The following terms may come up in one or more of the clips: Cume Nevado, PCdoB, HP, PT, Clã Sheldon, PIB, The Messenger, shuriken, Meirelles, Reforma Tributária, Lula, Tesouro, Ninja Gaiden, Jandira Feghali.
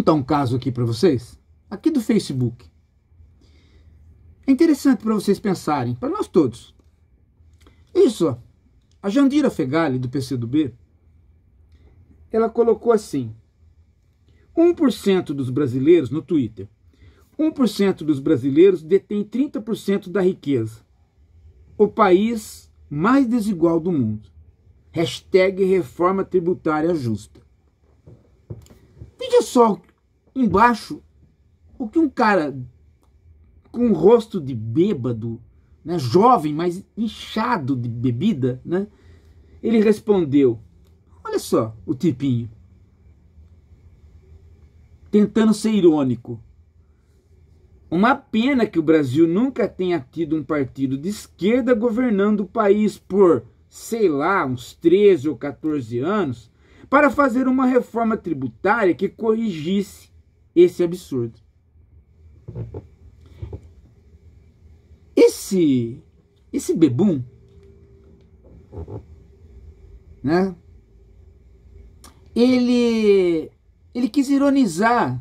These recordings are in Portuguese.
contar um caso aqui para vocês, aqui do Facebook. É interessante para vocês pensarem, para nós todos. Isso, ó, a Jandira Feghali, do PCdoB, ela colocou assim, 1% dos brasileiros, no Twitter, 1% dos brasileiros detém 30% da riqueza. O país mais desigual do mundo. Hashtag reforma tributária justa. Veja só embaixo o que um cara com um rosto de bêbado, né, jovem, mas inchado de bebida, né, ele respondeu. Olha só o tipinho, tentando ser irônico. Uma pena que o Brasil nunca tenha tido um partido de esquerda governando o país por, sei lá, uns 13 ou 14 anos, para fazer uma reforma tributária que corrigisse esse absurdo. Esse bebum, né? Ele quis ironizar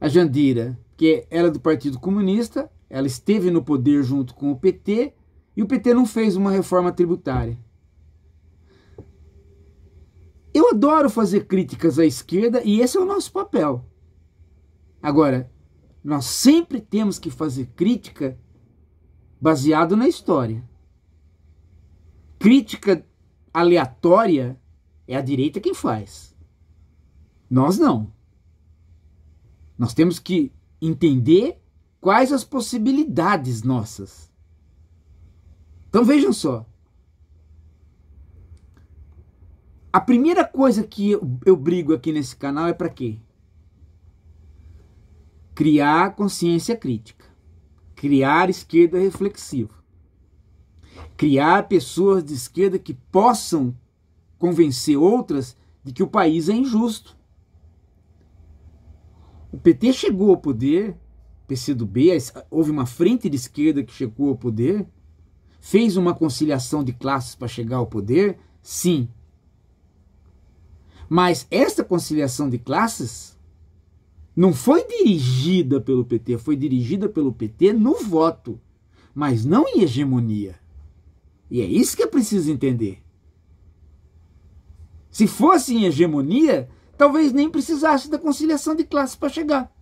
a Jandira, que era do Partido Comunista, ela esteve no poder junto com o PT, e o PT não fez uma reforma tributária. Eu adoro fazer críticas à esquerda, e esse é o nosso papel. Agora, nós sempre temos que fazer crítica baseado na história. Crítica aleatória é a direita quem faz. Nós não. Nós temos que entender quais as possibilidades nossas. Então vejam só. A primeira coisa que eu brigo aqui nesse canal é para quê? Criar consciência crítica. Criar esquerda reflexiva. Criar pessoas de esquerda que possam convencer outras de que o país é injusto. O PT chegou ao poder, PCdoB, houve uma frente de esquerda que chegou ao poder, fez uma conciliação de classes para chegar ao poder, sim. Mas essa conciliação de classes não foi dirigida pelo PT, foi dirigida pelo PT no voto, mas não em hegemonia. E é isso que é preciso entender. Se fosse em hegemonia, talvez nem precisasse da conciliação de classes para chegar.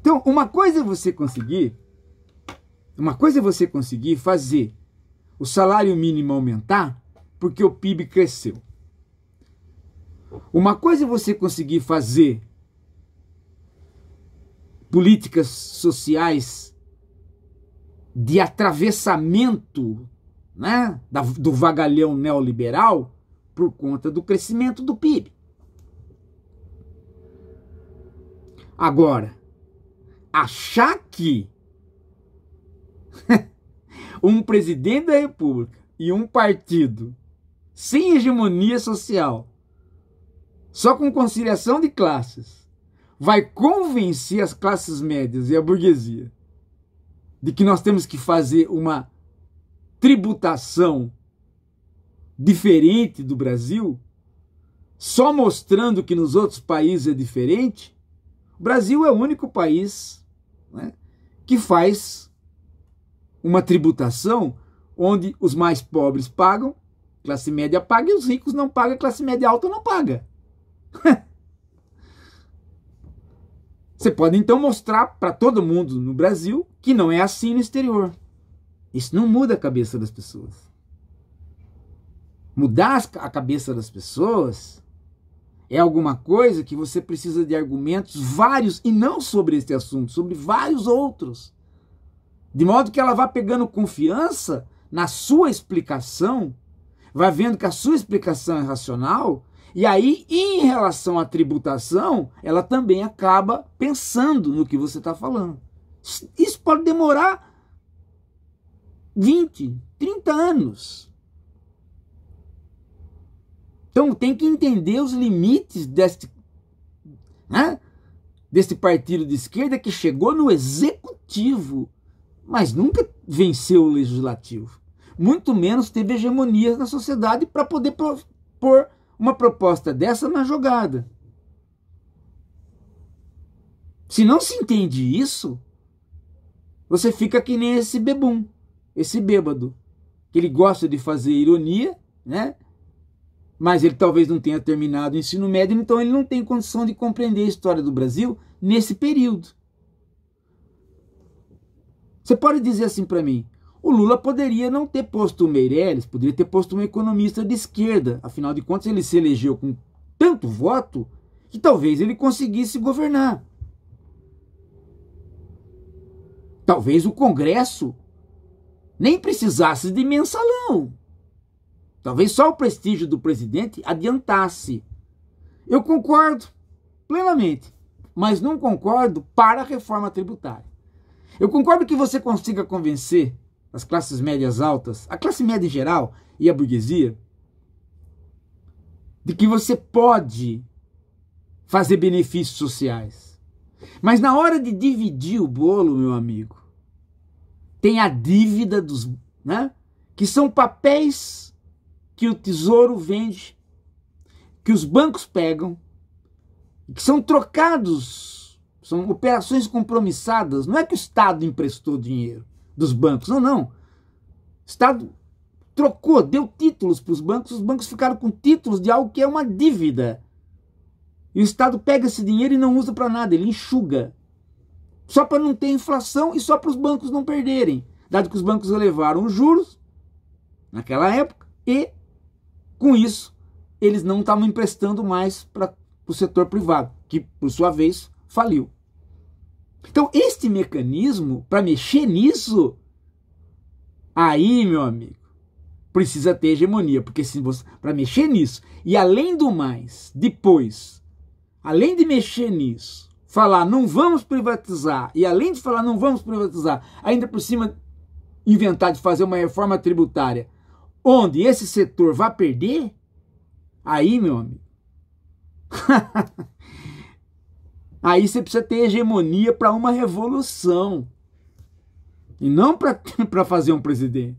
Então, uma coisa é você conseguir fazer o salário mínimo aumentar porque o PIB cresceu. Uma coisa é você conseguir fazer políticas sociais de atravessamento, né, do vagalhão neoliberal, por conta do crescimento do PIB. Agora, achar que um presidente da República e um partido sem hegemonia social, só com conciliação de classes, vai convencer as classes médias e a burguesia de que nós temos que fazer uma tributação diferente do Brasil, só mostrando que nos outros países é diferente. O Brasil é o único país, né, que faz uma tributação onde os mais pobres pagam, classe média paga, e os ricos não pagam, classe média alta não paga. Você pode então mostrar para todo mundo no Brasil que não é assim no exterior. Isso não muda a cabeça das pessoas. Mudar a cabeça das pessoas é alguma coisa que você precisa de argumentos vários, e não sobre este assunto, sobre vários outros. De modo que ela vá pegando confiança na sua explicação, vai vendo que a sua explicação é racional, e aí, em relação à tributação, ela também acaba pensando no que você está falando. Isso pode demorar 20, 30 anos. Então tem que entender os limites deste partido de esquerda que chegou no executivo, mas nunca venceu o legislativo. Muito menos teve hegemonia na sociedade para poder pôr uma proposta dessa na jogada. Se não se entende isso, você fica que nem esse bebum, esse bêbado, que ele gosta de fazer ironia, né? Mas ele talvez não tenha terminado o ensino médio, então ele não tem condição de compreender a história do Brasil nesse período. Você pode dizer assim para mim, o Lula poderia não ter posto o Meirelles, poderia ter posto um economista de esquerda, afinal de contas ele se elegeu com tanto voto que talvez ele conseguisse governar. Talvez o Congresso nem precisasse de mensalão. Talvez só o prestígio do presidente adiantasse. Eu concordo plenamente, mas não concordo para a reforma tributária. Eu concordo que você consiga convencer as classes médias altas, a classe média em geral e a burguesia, de que você pode fazer benefícios sociais. Mas na hora de dividir o bolo, meu amigo, tem a dívida dos, né? Que são papéis que o Tesouro vende, que os bancos pegam, que são trocados, são operações compromissadas. Não é que o Estado emprestou dinheiro dos bancos, não, não. O Estado trocou, deu títulos para os bancos ficaram com títulos de algo que é uma dívida. E o Estado pega esse dinheiro e não usa para nada, ele enxuga. Só para não ter inflação e só para os bancos não perderem. Dado que os bancos elevaram os juros naquela época e, com isso, eles não estavam emprestando mais para o setor privado, que, por sua vez, faliu. Então, este mecanismo, para mexer nisso, aí, meu amigo, precisa ter hegemonia, porque se você, para mexer nisso, e além do mais, depois... Além de mexer nisso, falar não vamos privatizar, e além de falar não vamos privatizar, ainda por cima inventar de fazer uma reforma tributária, onde esse setor vai perder, aí, meu amigo, aí você precisa ter hegemonia para uma revolução, e não para fazer um presidente.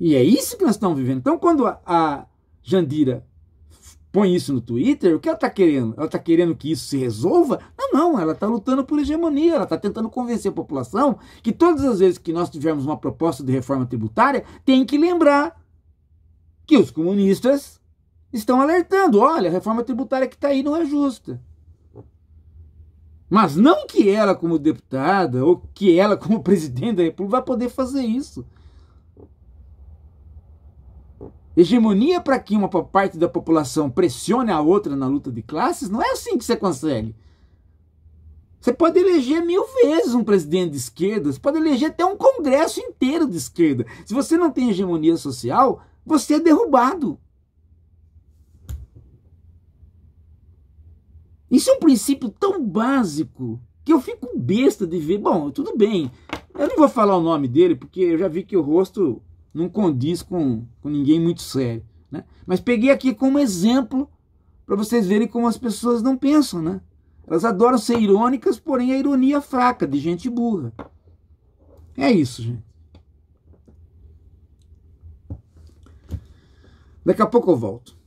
E é isso que nós estamos vivendo. Então, quando a Jandira põe isso no Twitter, o que ela está querendo? Ela está querendo que isso se resolva? Não, não, ela está lutando por hegemonia, ela está tentando convencer a população que todas as vezes que nós tivermos uma proposta de reforma tributária, tem que lembrar que os comunistas estão alertando, olha, a reforma tributária que está aí não é justa. Mas não que ela como deputada ou que ela como presidente da República vai poder fazer isso. Hegemonia para que uma parte da população pressione a outra na luta de classes, não é assim que você consegue. Você pode eleger 1000 vezes um presidente de esquerda, você pode eleger até um congresso inteiro de esquerda. Se você não tem hegemonia social, você é derrubado. Isso é um princípio tão básico que eu fico besta de ver. Bom, tudo bem, eu não vou falar o nome dele porque eu já vi que o rosto... não condiz com ninguém muito sério, né? Mas peguei aqui como exemplo para vocês verem como as pessoas não pensam, né? Elas adoram ser irônicas, porém a ironia fraca, de gente burra. É isso, gente. Daqui a pouco eu volto.